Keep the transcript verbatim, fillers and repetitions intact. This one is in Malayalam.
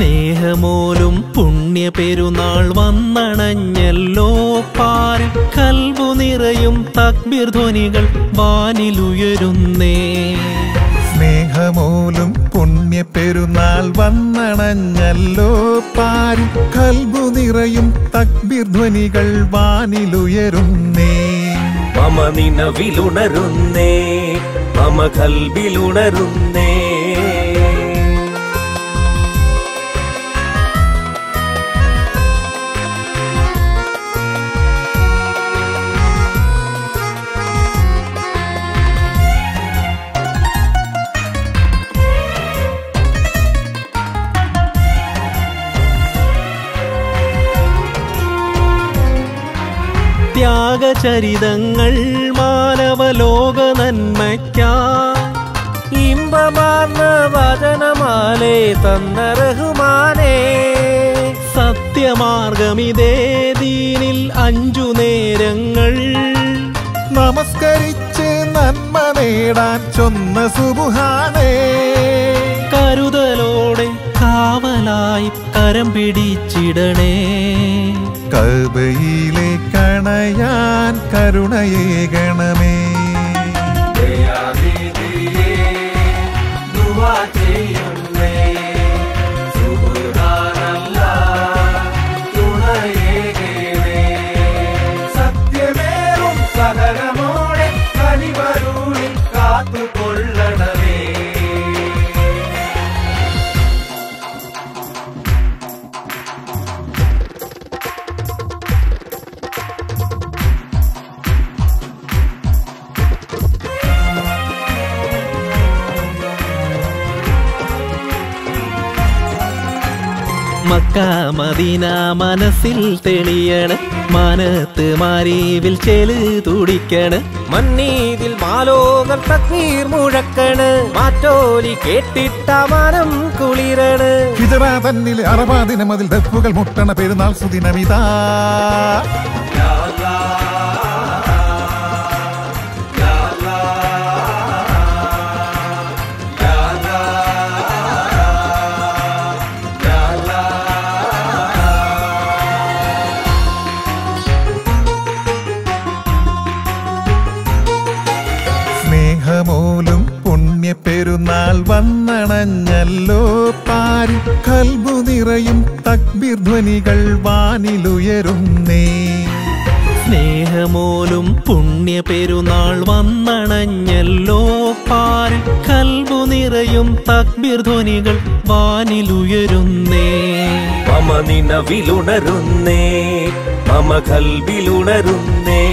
സ്നേഹമോലും പുണ്യപെരുന്നാൾ വന്നണഞ്ഞല്ലോ പാരം. കൽബു നിറയും തക്ബീർ ധ്വനികൾ വാനിലുയരുന്നേ. സ്നേഹമോലും പുണ്യപെരുന്നാൾ വന്നണഞ്ഞല്ലോ പാരം. കൽബു നിറയും തക്ബീർ ധ്വനികൾ വാനിലുയരുന്നേ. മമ നിനവിലുണരുന്നേ, മമ കൽബിലുണരുന്നേ. ത്യാഗചരിതങ്ങൾ മാനവലോക നന്മയ്ക്കായി ഇമ്പമാർന്ന വചനമാലേ തന്ന റഹ്മാനേ. സത്യമാർഗമിതേ ദീനിൽ അഞ്ചു നേരങ്ങൾ നമസ്കരിച്ച് നന്മ നേടാൻ ചൊന്ന സുബ്ഹാനേ. കരുതലോടെ കാവലായി കരം പിടിച്ചിടണേ. കഅബയിലെ കണയാൻ കരുണയേകണമേ. മക്ക മദീന മനസ്സിൽ തെളിയണ, മനത്ത് മാരീവിൽ ചെലു തുടിക്കണ്, മന്നീതിൽ മാലോകർ തക്ബീർ മുഴക്കണ്, മാറ്റോലി കേട്ടിട്ട മനം കുളിരണ്. ഹിജറ തന്നിലെ അറബാ ദിനം അതിൽ ദഫുകൾ മുട്ടണ പെരുന്നാൾ സുദിനമിതാ. പെരുന്നാൾ വന്നണഞ്ഞല്ലോ പാരി. കൽബു നിറയും തക്ബീർ ധ്വനികൾ വാനിലുയരുന്നേ. സ്നേഹമോലും പുണ്യ പെരുന്നാൾ വന്നണഞ്ഞല്ലോ പാരി. കൽബു നിറയും തക്ബീർ ധ്വനികൾ വാനിലുയരുന്നേ. മമ നിനവിലുണരുന്നേ, മമ കൽബിലുണരുന്നേ.